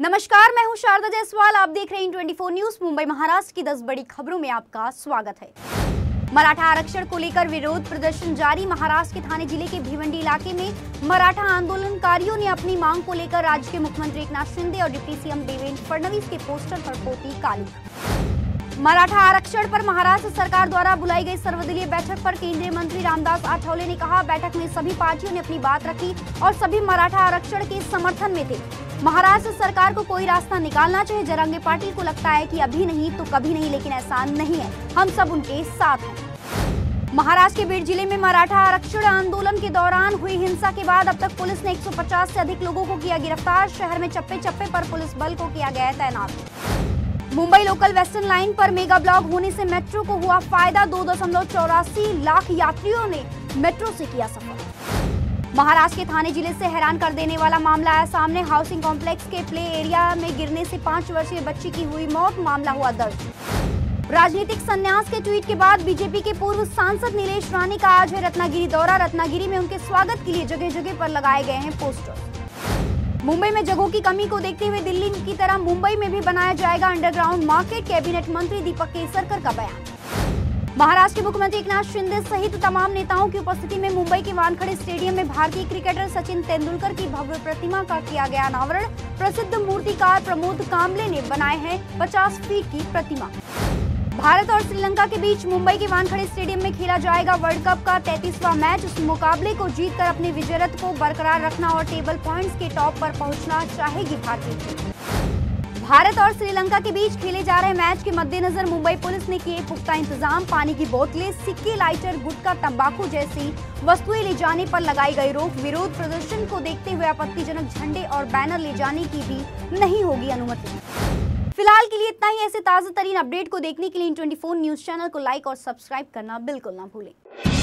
नमस्कार, मैं हूं शारदा जायसवाल। आप देख रहे हैं 24 न्यूज। मुंबई महाराष्ट्र की 10 बड़ी खबरों में आपका स्वागत है। मराठा आरक्षण को लेकर विरोध प्रदर्शन जारी। महाराष्ट्र के ठाणे जिले के भिवंडी इलाके में मराठा आंदोलनकारियों ने अपनी मांग को लेकर राज्य के मुख्यमंत्री एकनाथ शिंदे और डिप्टी सीएम देवेंद्र फडणवीस के पोस्टर पर पोती काली। मराठा आरक्षण पर महाराष्ट्र सरकार द्वारा बुलाई गई सर्वदलीय बैठक पर केंद्रीय मंत्री रामदास आठवले ने कहा, बैठक में सभी पार्टियों ने अपनी बात रखी और सभी मराठा आरक्षण के समर्थन में थे। महाराष्ट्र सरकार को कोई रास्ता निकालना चाहिए। जरांगे पाटिल को लगता है कि अभी नहीं तो कभी नहीं, लेकिन ऐसा नहीं है, हम सब उनके साथ हैं। महाराष्ट्र के बीड जिले में मराठा आरक्षण आंदोलन के दौरान हुई हिंसा के बाद अब तक पुलिस ने 150 से अधिक लोगों को किया गिरफ्तार। शहर में चप्पे चप्पे पर पुलिस बल को किया गया तैनात। मुंबई लोकल वेस्टर्न लाइन पर मेगा ब्लॉक होने से मेट्रो को हुआ फायदा। 2.84 लाख यात्रियों ने मेट्रो से किया सफर। महाराष्ट्र के ठाणे जिले से हैरान कर देने वाला मामला आया सामने। हाउसिंग कॉम्प्लेक्स के प्ले एरिया में गिरने से 5 वर्षीय बच्ची की हुई मौत। मामला हुआ दर्ज। राजनीतिक संन्यास के ट्वीट के बाद बीजेपी के पूर्व सांसद नीलेष रानी का आज है रत्नागिरी दौरा। रत्नागिरी में उनके स्वागत के लिए जगह जगह पर लगाए गए हैं पोस्टर। मुंबई में जगहों की कमी को देखते हुए दिल्ली की तरह मुंबई में भी बनाया जाएगा अंडरग्राउंड मार्केट। कैबिनेट मंत्री दीपक केसरकर का बयान। महाराष्ट्र के मुख्यमंत्री एकनाथ शिंदे सहित तमाम नेताओं की उपस्थिति में मुंबई के वानखेड़े स्टेडियम में भारतीय क्रिकेटर सचिन तेंदुलकर की भव्य प्रतिमा का किया गया अनावरण। प्रसिद्ध मूर्तिकार प्रमोद कामले ने बनाए हैं 50 फीट की प्रतिमा। भारत और श्रीलंका के बीच मुंबई के वानखेड़े स्टेडियम में खेला जाएगा वर्ल्ड कप का 33वां मैच। इस मुकाबले को जीतकर अपने विजय रथ को बरकरार रखना और टेबल पॉइंट्स के टॉप पर पहुंचना चाहेगी भारतीय टीम। भारत और श्रीलंका के बीच खेले जा रहे मैच के मद्देनजर मुंबई पुलिस ने किए पुख्ता इंतजाम। पानी की बोतलें, सिक्के, लाइटर, गुटखा, तंबाकू जैसी वस्तुएं ले जाने पर लगाई गई रोक। विरोध प्रदर्शन को देखते हुए आपत्तिजनक झंडे और बैनर ले जाने की भी नहीं होगी अनुमति। फिलहाल के लिए इतना ही। ऐसे ताजा तरीन अपडेट को देखने के लिए 24 न्यूज चैनल को लाइक और सब्सक्राइब करना बिल्कुल ना भूलें।